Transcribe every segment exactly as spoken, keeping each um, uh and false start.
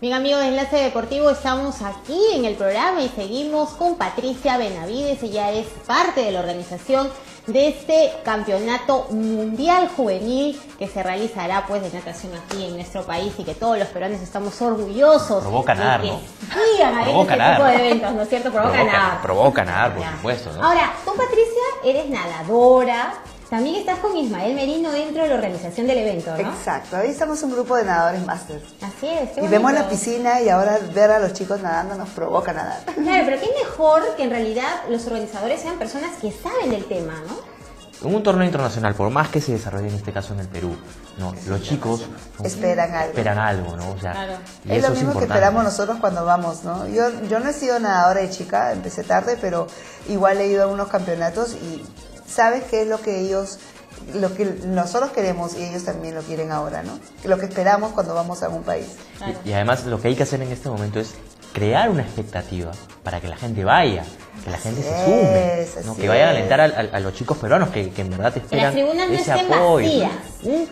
Bien amigos de Enlace Deportivo, estamos aquí en el programa y seguimos con Patricia Benavides. Ella es parte de la organización de este campeonato mundial juvenil que se realizará pues de natación aquí en nuestro país y que todos los peruanos estamos orgullosos. Provoca nadar, ¿no? Sigan ahí este tipo de eventos, ¿no es cierto? Provoca nadar. Provoca nadar, por supuesto, ¿no? Ahora, tú Patricia eres nadadora. También estás con Ismael Merino dentro de la organización del evento, ¿no? Exacto, ahí estamos un grupo de nadadores masters. Así es, qué bonito. Y vemos la piscina y ahora ver a los chicos nadando nos provoca nadar. Claro, pero qué mejor que en realidad los organizadores sean personas que saben del tema, ¿no? En un torneo internacional, por más que se desarrolle en este caso en el Perú, ¿no? Los chicos ¿no? esperan algo. Esperan algo, ¿no? O sea, claro. Y es eso lo mismo es que esperamos nosotros cuando vamos, ¿no? Yo, yo no he sido nadadora de chica, empecé tarde, pero igual he ido a unos campeonatos y... sabes qué es lo que ellos, lo que nosotros queremos y ellos también lo quieren ahora, ¿no? Lo que esperamos cuando vamos a un país. Claro. Y, y además lo que hay que hacer en este momento es crear una expectativa para que la gente vaya, que la gente así se sume, es, ¿no? Que vayan a alentar a, a, a los chicos peruanos que, que en verdad te esperan que las tribunas no ese estén apoyo. Vacías. ¿Sí?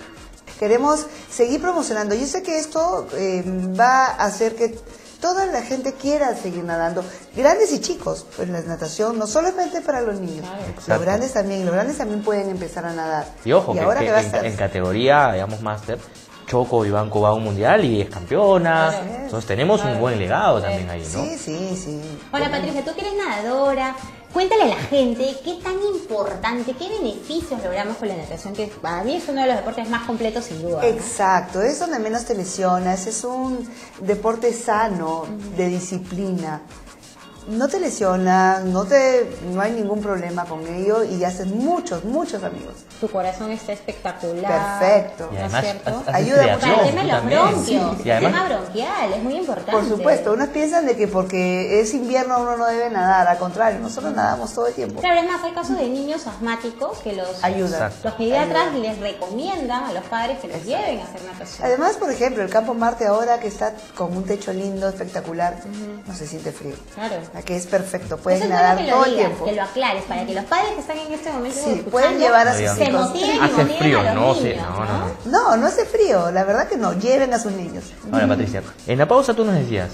Queremos seguir promocionando. Yo sé que esto eh, va a hacer que toda la gente quiera seguir nadando, grandes y chicos, pues la natación no solamente para los niños, exacto. Los grandes también, los grandes también pueden empezar a nadar. Y ojo, y que, ahora que, que va en, a en categoría, digamos, máster, Choco, Iván Cubao mundial y es campeona, claro, entonces tenemos claro, un buen legado claro. también ahí, ¿no? Sí, sí, sí. Hola Patricia, tú que eres nadadora, cuéntale a la gente qué tan importante, qué beneficios logramos con la natación, que para mí es uno de los deportes más completos sin duda. Exacto, ¿no? Es donde menos te lesionas, es un deporte sano, de disciplina. No te lesionas, no, te, no hay ningún problema con ello y haces muchos, muchos amigos. Tu corazón está espectacular. Perfecto. Y además, ¿no ayuda mucho? Para el tema de los bronquios, sí. El tema bronquial es muy importante. Por supuesto, unos piensan de que porque es invierno uno no debe nadar, al contrario, nosotros nadamos todo el tiempo. Claro, es más, hay casos de niños asmáticos que los, ayuda. Los pediatras ayuda. Les recomiendan a los padres que los exacto. lleven a hacer natación. Además, por ejemplo, el Campo de Marte ahora que está con un techo lindo, espectacular, uh-huh. no se siente frío. Claro. Que es perfecto, puedes eso nadar todo el tiempo. Que lo aclares, para que los padres que están en este momento sí, pueden llevar a sus hijos. Se motiven hace y frío, a los no, niños, no, no, no. No, no hace frío, la verdad que no, lleven a sus niños. Ahora Patricia, en la pausa tú nos decías,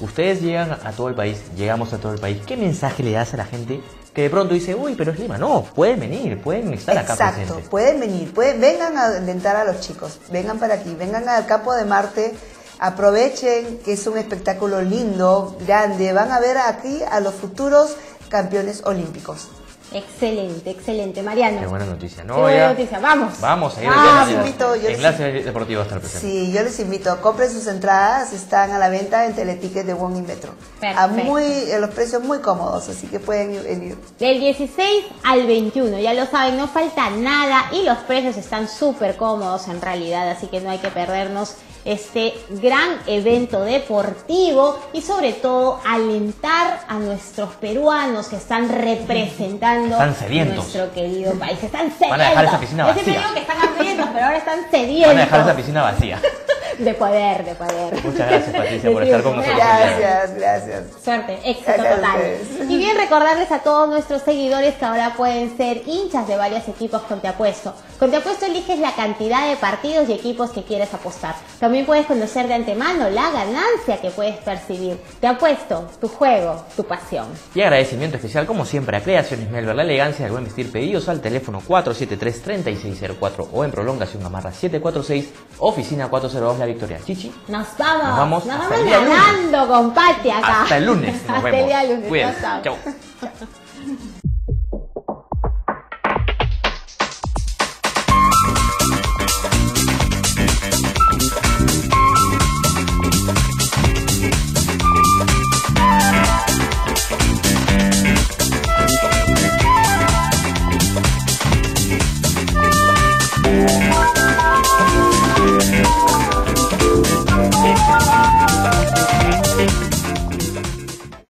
ustedes llegan a todo el país, llegamos a todo el país, ¿qué mensaje le das a la gente que de pronto dice, uy, pero es Lima? No, pueden venir, pueden estar exacto, acá presentes. Exacto, pueden venir, pueden, vengan a alentar a los chicos, vengan para aquí, vengan al Campo de Marte. Aprovechen que es un espectáculo lindo, grande. Van a ver aquí a los futuros campeones olímpicos. Excelente, excelente. Mariano. Qué buena noticia. No, Qué buena noticia. Vamos. Vamos. Yo ah, les invito. Yo Enlace les... Deportivo va a estar presente. Sí, yo les invito. Compren sus entradas. Están a la venta en Teleticket de Wong y Metro. Perfecto. A, muy, a los precios muy cómodos, así que pueden venir. Del dieciséis al veintiuno. Ya lo saben, no falta nada. Y los precios están súper cómodos en realidad, así que no hay que perdernos este gran evento deportivo y sobre todo alentar a nuestros peruanos que están representando están sedientos. Nuestro querido país. Están sedientos. Van a dejar esa piscina vacía. Yo siempre digo que están hambrientos, pero ahora están sedientos. Van a dejar esa piscina vacía. De poder, de poder. Muchas gracias Patricia por estar con nosotros. Gracias, gracias. Suerte, éxito gracias. Total. Y bien recordarles a todos nuestros seguidores que ahora pueden ser hinchas de varios equipos con Te Apuesto. Con Te Apuesto eliges la cantidad de partidos y equipos que quieres apostar. También puedes conocer de antemano la ganancia que puedes percibir. Te Apuesto, tu juego, tu pasión. Y agradecimiento especial como siempre a Creaciones Mel, la elegancia del buen vestir, pedidos al teléfono cuatro siete tres, tres seis cero cuatro o en prolongación amarra siete cuatro seis, oficina cuatro cero dos La Victoria. Chichi. Nos vamos. Nos vamos, nos vamos ganando con Pati acá. Hasta el lunes. Nos vemos. Hasta el día lunes. Cuídense. Chau.